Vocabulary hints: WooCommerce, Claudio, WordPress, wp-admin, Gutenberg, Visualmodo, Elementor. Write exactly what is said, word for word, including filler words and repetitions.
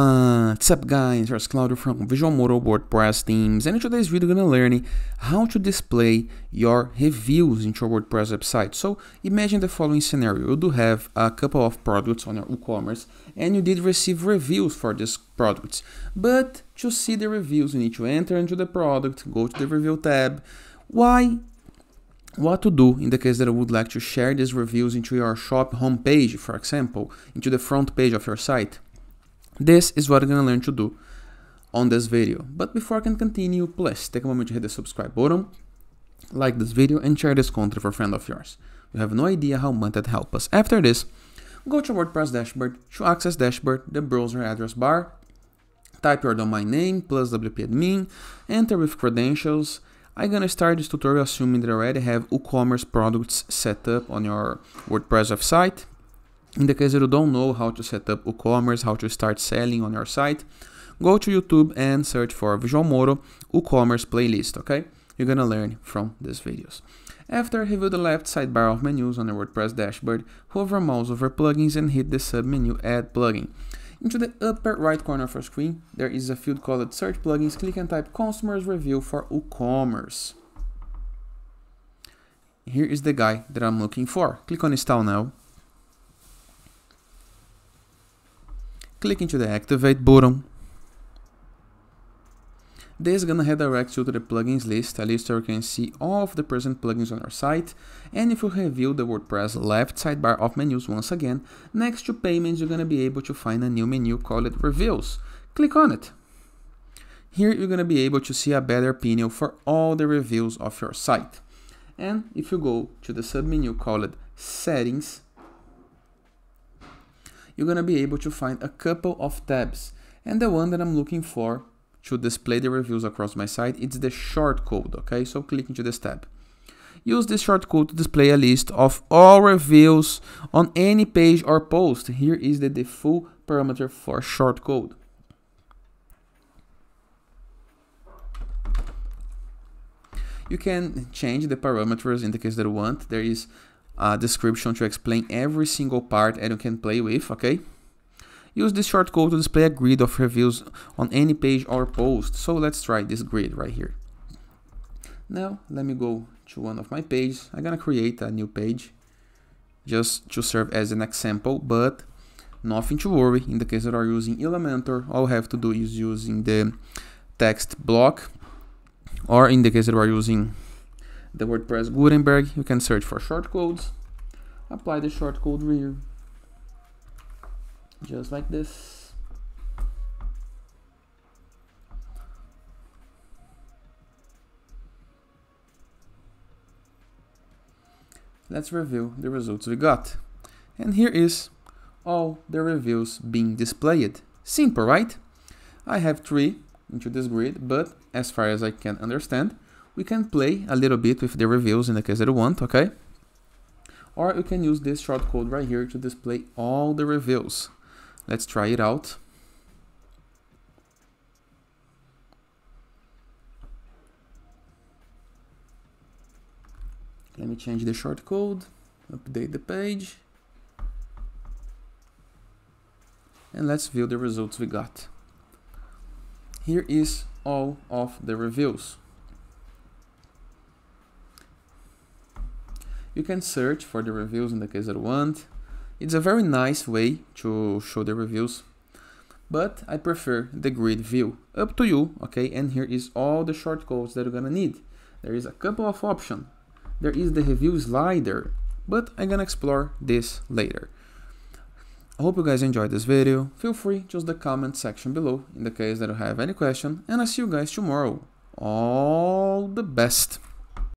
Uh, what's up guys, here's Claudio from Visualmodo WordPress themes, and in today's video we're gonna learn how to display your reviews into your WordPress website. So imagine the following scenario: you do have a couple of products on your WooCommerce and you did receive reviews for these products, but to see the reviews you need to enter into the product, go to the review tab. Why? What to do in the case that I would like to share these reviews into your shop homepage, for example, into the front page of your site. This is what I'm gonna learn to do on this video. But before I can continue, please take a moment to hit the subscribe button, like this video, and share this content for a friend of yours. You have no idea how much that helps us. After this, go to WordPress dashboard. To access dashboard, the browser address bar, type your domain name plus wp-admin, enter with credentials. I'm gonna start this tutorial assuming that I already have WooCommerce products set up on your WordPress website. In the case that you don't know how to set up WooCommerce, how to start selling on your site, go to YouTube and search for Visualmodo WooCommerce playlist, okay? You're gonna learn from these videos. After, review the left sidebar of menus on the WordPress dashboard, hover mouse over plugins and hit the submenu Add Plugin. Into the upper right corner of your screen, there is a field called Search Plugins. Click and type Customers Review for WooCommerce. Here is the guy that I'm looking for. Click on Install now. Click into the activate button. This is gonna redirect you to the plugins list, a list where you can see all of the present plugins on your site. And if you review the WordPress left sidebar of menus once again, next to payments, you're gonna be able to find a new menu called reviews. Click on it. Here you're gonna be able to see a better panel for all the reviews of your site. And if you go to the submenu called settings, you're gonna be able to find a couple of tabs, and the one that I'm looking for to display the reviews across my site, it's the shortcode, okay? So click into this tab. Use this shortcode to display a list of all reviews on any page or post. Here is the default parameter for shortcode. You can change the parameters in the case that you want. There is Uh, description to explain every single part that you can play with, okay? Use this shortcode to display a grid of reviews on any page or post. So let's try this grid right here. Now let me go to one of my pages. I'm gonna create a new page just to serve as an example, but nothing to worry. In the case that are using Elementor, all I have to do is using the text block, or in the case that are using the WordPress Gutenberg, you can search for shortcodes, apply the shortcode reader, just like this. Let's review the results we got. And here is all the reviews being displayed. Simple, right? I have three into this grid, but as far as I can understand, we can play a little bit with the reviews in the case that you want, okay? Or you can use this shortcode right here to display all the reviews. Let's try it out. Let me change the shortcode, update the page. And let's view the results we got. Here is all of the reviews. You can search for the reviews in the case that you want. It's a very nice way to show the reviews, but I prefer the grid view. Up to you, okay? And here is all the shortcodes that you're gonna need. There is a couple of options. There is the review slider, but I'm gonna explore this later. I hope you guys enjoyed this video. Feel free to use the comment section below in the case that you have any question, and I see you guys tomorrow. All the best.